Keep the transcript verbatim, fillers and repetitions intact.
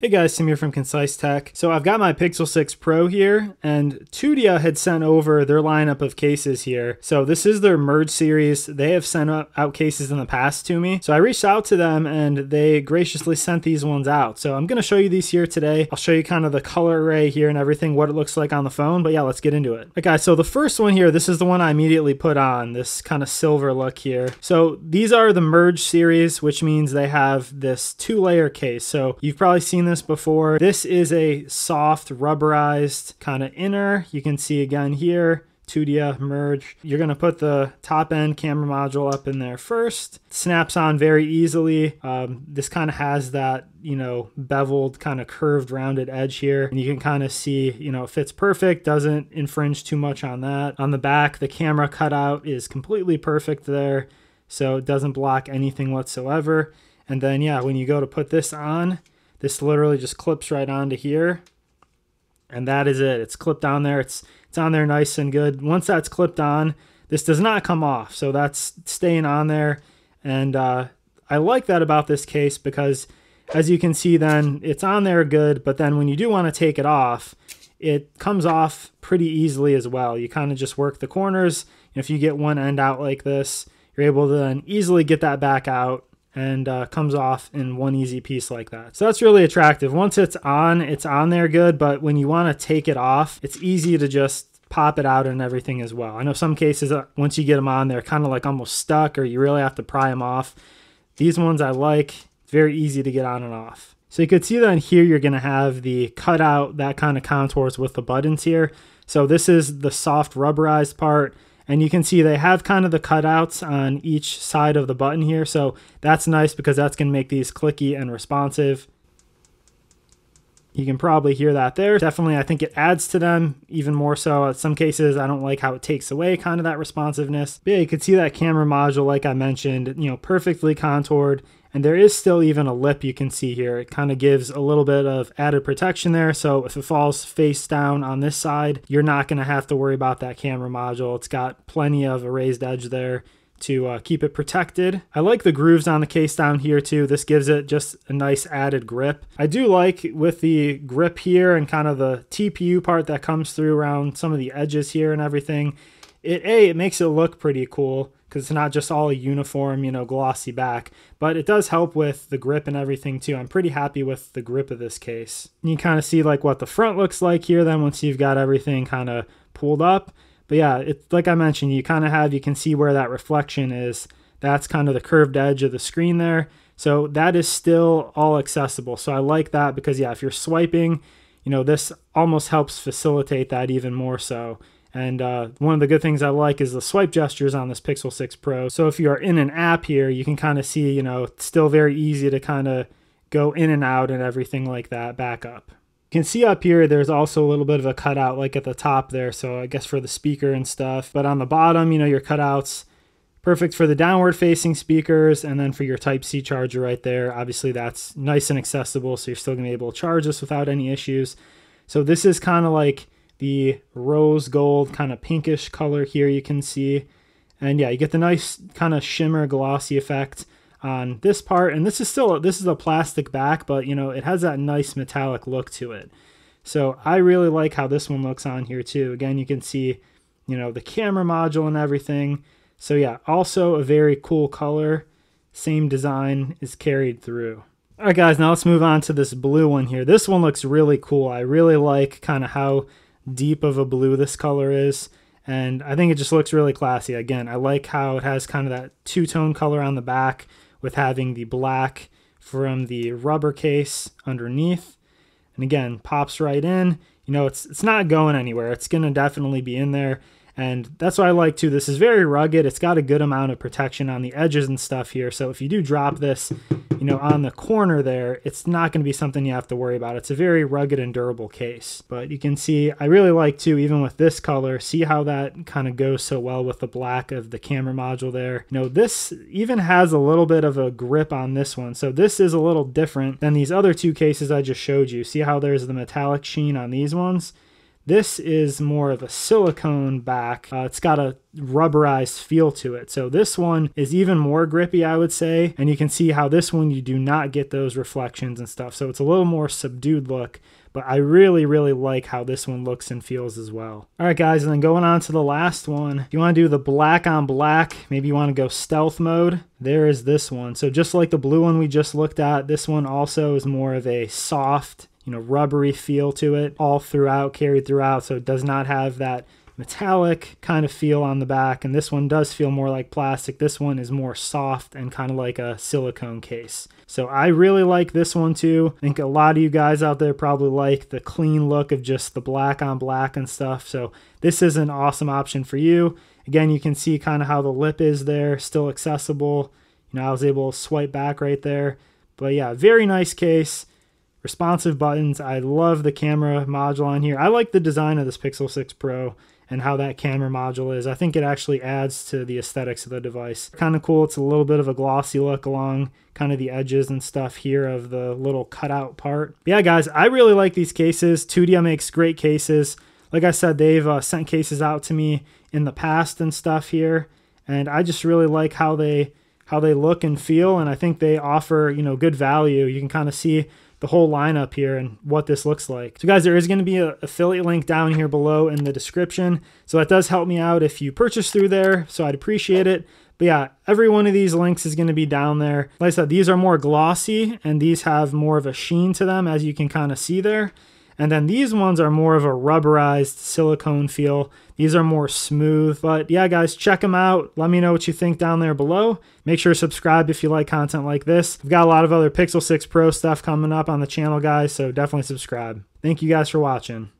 Hey guys, Sam here from Concise Tech. So I've got my Pixel six Pro here, and Tudia had sent over their lineup of cases here. So this is their Merge series. They have sent out cases in the past to me. So I reached out to them and they graciously sent these ones out. So I'm gonna show you these here today. I'll show you kind of the color array here and everything, what it looks like on the phone, but yeah, let's get into it. Okay, guys, so the first one here, this is the one I immediately put on, this kind of silver look here. So these are the Merge series, which means they have this two layer case. So you've probably seen this before. This is a soft rubberized kind of inner. You can see again here, Tudia, Merge. You're gonna put the top end camera module up in there first. It snaps on very easily. Um, this kind of has that, you know, beveled kind of curved rounded edge here. And you can kind of see, you know, it fits perfect, doesn't infringe too much on that. On the back, the camera cutout is completely perfect there. So it doesn't block anything whatsoever. And then yeah, when you go to put this on, this literally just clips right onto here, and that is it. It's clipped on there. It's it's on there nice and good. Once that's clipped on, this does not come off, so that's staying on there. And uh, I like that about this case because, as you can see, then it's on there good. But then when you do want to take it off, it comes off pretty easily as well. You kind of just work the corners. And if you get one end out like this, you're able to then easily get that back out. And uh, comes off in one easy piece like that. So that's really attractive. Once it's on, it's on there good, but when you wanna take it off, it's easy to just pop it out and everything as well. I know some cases, uh, once you get them on, they're kinda like almost stuck or you really have to pry them off. These ones I like, very easy to get on and off. So you could see that in here, you're gonna have the cutout, that kind of contours with the buttons here. So this is the soft rubberized part. And you can see they have kind of the cutouts on each side of the button here. So that's nice because that's gonna make these clicky and responsive. You can probably hear that there. Definitely, I think it adds to them even more so. In some cases, I don't like how it takes away kind of that responsiveness. But yeah, you can see that camera module, like I mentioned, you know, perfectly contoured. And there is still even a lip you can see here. It kind of gives a little bit of added protection there. So if it falls face down on this side, you're not gonna have to worry about that camera module. It's got plenty of a raised edge there to uh, keep it protected. I like the grooves on the case down here too. This gives it just a nice added grip. I do like with the grip here and kind of the T P U part that comes through around some of the edges here and everything. It, A, it makes it look pretty cool because it's not just all a uniform, you know, glossy back, but it does help with the grip and everything too. I'm pretty happy with the grip of this case. You kind of see like what the front looks like here then once you've got everything kind of pulled up. But yeah, it's like I mentioned, you kind of have, you can see where that reflection is. That's kind of the curved edge of the screen there. So that is still all accessible. So I like that because yeah, if you're swiping, you know, this almost helps facilitate that even more so. And uh, one of the good things I like is the swipe gestures on this Pixel six Pro. So if you are in an app here, you can kind of see, you know, it's still very easy to kind of go in and out and everything like that back up. You can see up here, there's also a little bit of a cutout like at the top there. So I guess for the speaker and stuff, but on the bottom, you know, your cutouts, perfect for the downward facing speakers. And then for your Type C charger right there, obviously that's nice and accessible. So you're still gonna be able to charge this without any issues. So this is kind of like the rose gold kind of pinkish color here you can see. And yeah, you get the nice kind of shimmer glossy effect on this part, and this is still this is a plastic back, but you know, it has that nice metallic look to it. So I really like how this one looks on here too. Again, you can see, you know, the camera module and everything. So yeah, also a very cool color, same design is carried through. All right guys, now let's move on to this blue one here. This one looks really cool. I really like kind of how deep of a blue this color is. And I think it just looks really classy. Again, I like how it has kind of that two-tone color on the back, with having the black from the rubber case underneath. And again, pops right in. You know, it's it's not going anywhere. It's gonna definitely be in there. And that's what I like too. This is very rugged. It's got a good amount of protection on the edges and stuff here. So if you do drop this, you know, on the corner there, it's not gonna be something you have to worry about. It's a very rugged and durable case. But you can see, I really like too, even with this color, see how that kind of goes so well with the black of the camera module there. You know, this even has a little bit of a grip on this one. So this is a little different than these other two cases I just showed you. See how there's the metallic sheen on these ones? This is more of a silicone back. Uh, it's got a rubberized feel to it. So this one is even more grippy, I would say. And you can see how this one, you do not get those reflections and stuff. So it's a little more subdued look, but I really, really like how this one looks and feels as well. All right, guys, and then going on to the last one. If you want to do the black on black, maybe you want to go stealth mode, there is this one. So just like the blue one we just looked at, this one also is more of a soft, you know, rubbery feel to it all throughout, carried throughout. So it does not have that metallic kind of feel on the back, and this one does feel more like plastic. This one is more soft and kind of like a silicone case. So I really like this one too. I think a lot of you guys out there probably like the clean look of just the black on black and stuff. So this is an awesome option for you. Again, you can see kind of how the lip is there, still accessible. You know, I was able to swipe back right there. But yeah, very nice case. Responsive buttons. I love the camera module on here. I like the design of this Pixel six Pro. And how that camera module is. I think it actually adds to the aesthetics of the device. Kind of cool. It's a little bit of a glossy look along kind of the edges and stuff here of the little cutout part. But yeah, guys, I really like these cases. Tudia makes great cases. Like I said, they've uh, sent cases out to me in the past and stuff here, and I just really like how they how they look and feel, and I think they offer, you know, good value. You can kind of see the whole lineup here and what this looks like. So guys, there is going to be an affiliate link down here below in the description. So that does help me out if you purchase through there. So I'd appreciate it. But yeah, every one of these links is going to be down there. Like I said, these are more glossy and these have more of a sheen to them, as you can kind of see there. And then these ones are more of a rubberized silicone feel. These are more smooth, but yeah, guys, check them out. Let me know what you think down there below. Make sure to subscribe if you like content like this. We've got a lot of other Pixel six Pro stuff coming up on the channel, guys, so definitely subscribe. Thank you guys for watching.